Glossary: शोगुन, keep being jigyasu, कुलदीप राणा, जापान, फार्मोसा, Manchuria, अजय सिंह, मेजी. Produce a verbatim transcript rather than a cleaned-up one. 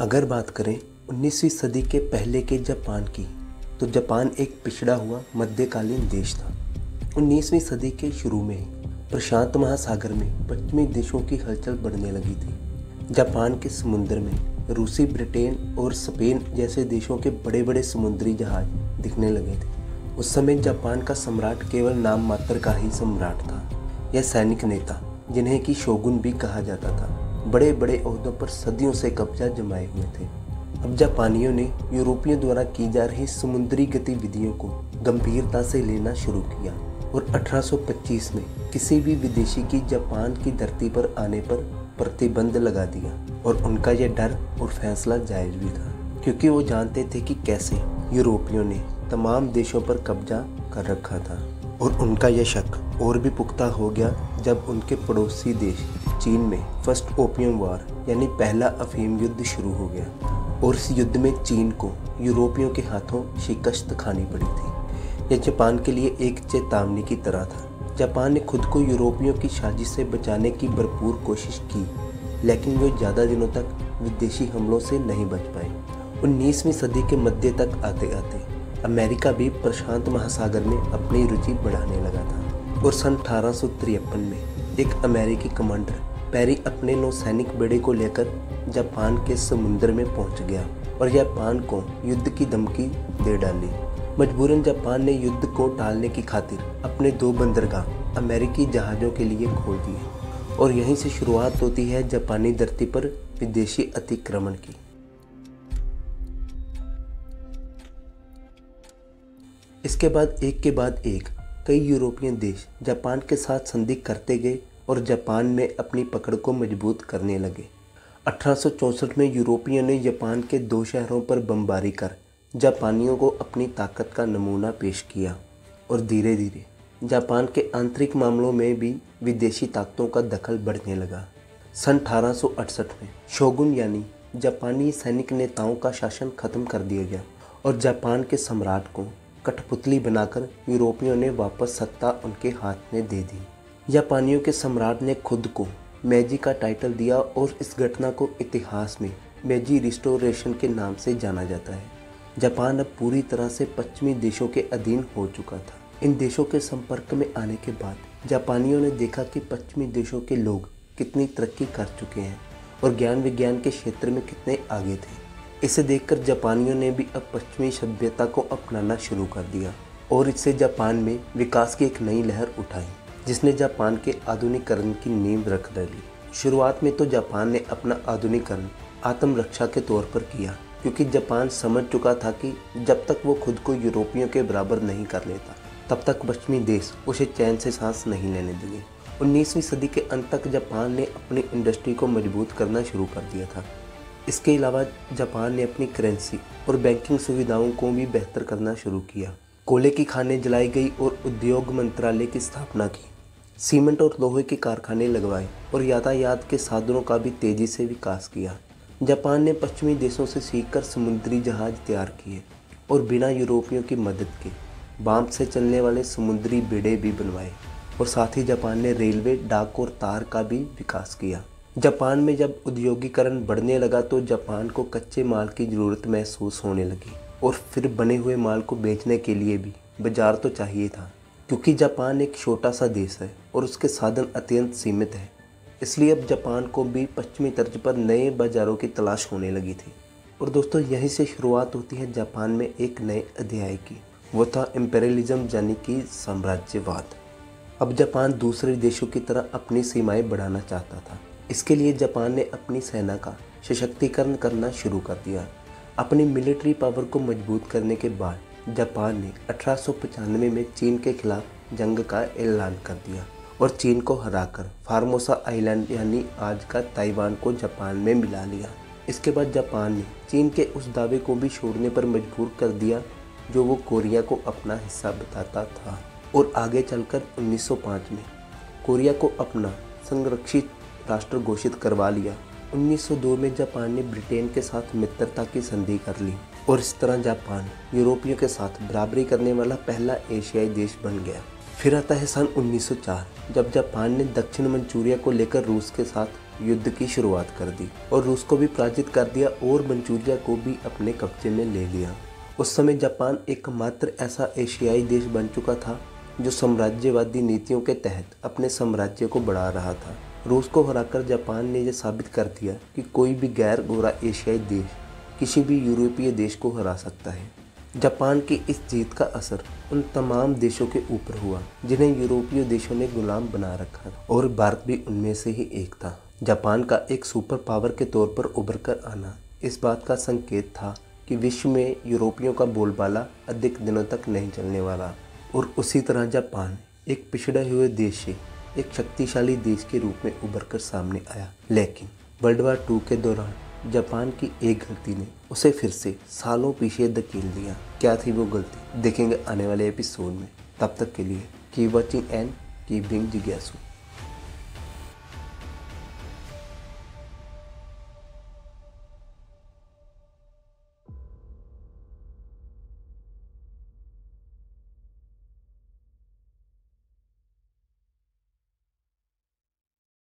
अगर बात करें उन्नीसवीं सदी के पहले के जापान की, तो जापान एक पिछड़ा हुआ मध्यकालीन देश था। उन्नीसवीं सदी के शुरू में ही प्रशांत महासागर में पश्चिमी देशों की हलचल बढ़ने लगी थी। जापान के समुद्र में रूसी, ब्रिटेन और स्पेन जैसे देशों के बड़े बड़े समुद्री जहाज दिखने लगे थे। उस समय जापान का सम्राट केवल नाम मात्र का ही सम्राट था या सैनिक नेता, जिन्हें कि शोगुन भी कहा जाता था, बड़े बड़े ओहदों पर सदियों से कब्जा जमाए हुए थे। अब जापानियों ने यूरोपियों द्वारा की जा रही समुद्री गतिविधियों को गंभीरता से लेना शुरू किया और अठारह सौ पच्चीस में किसी भी विदेशी की जापान की धरती पर आने पर प्रतिबंध लगा दिया। और उनका यह डर और फैसला जायज भी था, क्योंकि वो जानते थे कि कैसे यूरोपियों ने तमाम देशों पर कब्जा कर रखा था। और उनका यह शक और भी पुख्ता हो गया जब उनके पड़ोसी देश चीन में फर्स्ट ओपियम वार यानी पहला अफीम युद्ध शुरू हो गया, और इस युद्ध में चीन को यूरोपियों के हाथों शिकस्त खानी पड़ी थी। यह जापान के लिए एक चेतावनी की तरह था। जापान ने खुद को यूरोपियों की साजिश से बचाने की भरपूर कोशिश की, लेकिन वो ज़्यादा दिनों तक विदेशी हमलों से नहीं बच पाए। उन्नीसवीं सदी के मध्य तक आते आते अमेरिका भी प्रशांत महासागर में अपनी रुचि बढ़ाने लगा था, और सन अठारह सौ तिरपन में एक अमेरिकी कमांडर पैरी अपने नौसैनिक बेड़े को लेकर जापान के समुद्र में पहुंच गया और जापान को युद्ध की धमकी दे डाली। मजबूरन जापान ने युद्ध को टालने की खातिर अपने दो बंदरगाह अमेरिकी जहाज़ों के लिए खोल दिए, और यहीं से शुरुआत होती है जापानी धरती पर विदेशी अतिक्रमण की। इसके बाद एक के बाद एक कई यूरोपीय देश जापान के साथ संधि करते गए और जापान में अपनी पकड़ को मजबूत करने लगे। अठारह सौ चौंसठ में यूरोपियों ने जापान के दो शहरों पर बमबारी कर जापानियों को अपनी ताकत का नमूना पेश किया, और धीरे धीरे जापान के आंतरिक मामलों में भी विदेशी ताकतों का दखल बढ़ने लगा। सन अठारह सौ अड़सठ में शोगुन यानी जापानी सैनिक नेताओं का शासन खत्म कर दिया गया, और जापान के सम्राट को कठपुतली बनाकर यूरोपियों ने वापस सत्ता उनके हाथ में दे दी। जापानियों के सम्राट ने खुद को मेजी का टाइटल दिया, और इस घटना को इतिहास में मेजी रिस्टोरेशन के नाम से जाना जाता है। जापान अब पूरी तरह से पश्चिमी देशों के अधीन हो चुका था। इन देशों के संपर्क में आने के बाद जापानियों ने देखा कि पश्चिमी देशों के लोग कितनी तरक्की कर चुके हैं और ज्ञान विज्ञान के क्षेत्र में कितने आगे थे। इसे देखकर जापानियों ने भी अब पश्चिमी सभ्यता को अपनाना शुरू कर दिया, और इससे जापान में विकास की एक नई लहर उठाई, जिसने जापान के आधुनिकीकरण की नींव रख डाली। शुरुआत में तो जापान ने अपना आधुनिकीकरण आत्मरक्षा के तौर पर किया, क्योंकि जापान समझ चुका था कि जब तक वो खुद को यूरोपियों के बराबर नहीं कर लेता, तब तक पश्चिमी देश उसे चैन से सांस नहीं लेने देंगे। उन्नीसवीं सदी के अंत तक जापान ने अपनी इंडस्ट्री को मजबूत करना शुरू कर दिया था। इसके अलावा जापान ने अपनी करेंसी और बैंकिंग सुविधाओं को भी बेहतर करना शुरू किया। कोयले की खानें जलाई गई और उद्योग मंत्रालय की स्थापना की। सीमेंट और लोहे के कारखाने लगवाए और यातायात के साधनों का भी तेज़ी से विकास किया। जापान ने पश्चिमी देशों से सीखकर समुद्री जहाज तैयार किए और बिना यूरोपियों की मदद के बाम से चलने वाले समुद्री बेड़े भी बनवाए, और साथ ही जापान ने रेलवे, डाक और तार का भी विकास किया। जापान में जब उद्योगीकरण बढ़ने लगा तो जापान को कच्चे माल की ज़रूरत महसूस होने लगी, और फिर बने हुए माल को बेचने के लिए भी बाजार तो चाहिए था, क्योंकि जापान एक छोटा सा देश है और उसके साधन अत्यंत सीमित है। इसलिए अब जापान को भी पश्चिमी तर्ज पर नए बाज़ारों की तलाश होने लगी थी। और दोस्तों, यहीं से शुरुआत होती है जापान में एक नए अध्याय की, वो था इम्पेरियलिज्म यानी कि साम्राज्यवाद। अब जापान दूसरे देशों की तरह अपनी सीमाएँ बढ़ाना चाहता था। इसके लिए जापान ने अपनी सेना का सशक्तिकरण करना शुरू कर दिया। अपनी मिलिट्री पावर को मजबूत करने के बाद जापान ने अठारह सौ पचानवे में चीन के खिलाफ जंग का ऐलान कर दिया, और चीन को हराकर फार्मोसा आइलैंड यानी आज का ताइवान को जापान में मिला लिया। इसके बाद जापान ने चीन के उस दावे को भी छोड़ने पर मजबूर कर दिया जो वो कोरिया को अपना हिस्सा बताता था, और आगे चलकर उन्नीस सौ पाँच में कोरिया को अपना संरक्षित राष्ट्र घोषित करवा लिया। उन्नीस सौ दो में जापान ने ब्रिटेन के साथ मित्रता की संधि कर ली, और इस तरह जापान यूरोपियों के साथ बराबरी करने वाला पहला एशियाई देश बन गया। फिर आता है सन उन्नीस सौ चार, जब जापान ने दक्षिण मंचूरिया को लेकर रूस के साथ युद्ध की शुरुआत कर दी और रूस को भी पराजित कर दिया और मंचूरिया को भी अपने कब्जे में ले लिया। उस समय जापान एकमात्र ऐसा एशियाई देश बन चुका था जो साम्राज्यवादी नीतियों के तहत अपने साम्राज्य को बढ़ा रहा था। रूस को हराकर जापान ने यह साबित कर दिया कि कोई भी गैर गोरा एशियाई देश किसी भी यूरोपीय देश को हरा सकता है। जापान की इस जीत का असर उन तमाम देशों के ऊपर हुआ जिन्हें यूरोपीय देशों ने गुलाम बना रखा और भारत भी उनमें से ही एक था। जापान का एक सुपर पावर के तौर पर उभर कर आना इस बात का संकेत था कि विश्व में यूरोपियों का बोलबाला अधिक दिनों तक नहीं चलने वाला। और उसी तरह जापान एक पिछड़े हुए देश से एक शक्तिशाली देश के रूप में उभर कर सामने आया। लेकिन वर्ल्ड वार टू के दौरान जापान की एक गलती ने उसे फिर से सालों पीछे धकेल दिया। क्या थी वो गलती, देखेंगे आने वाले एपिसोड में। तब तक के लिए keep watching and keep being जिग्यासु।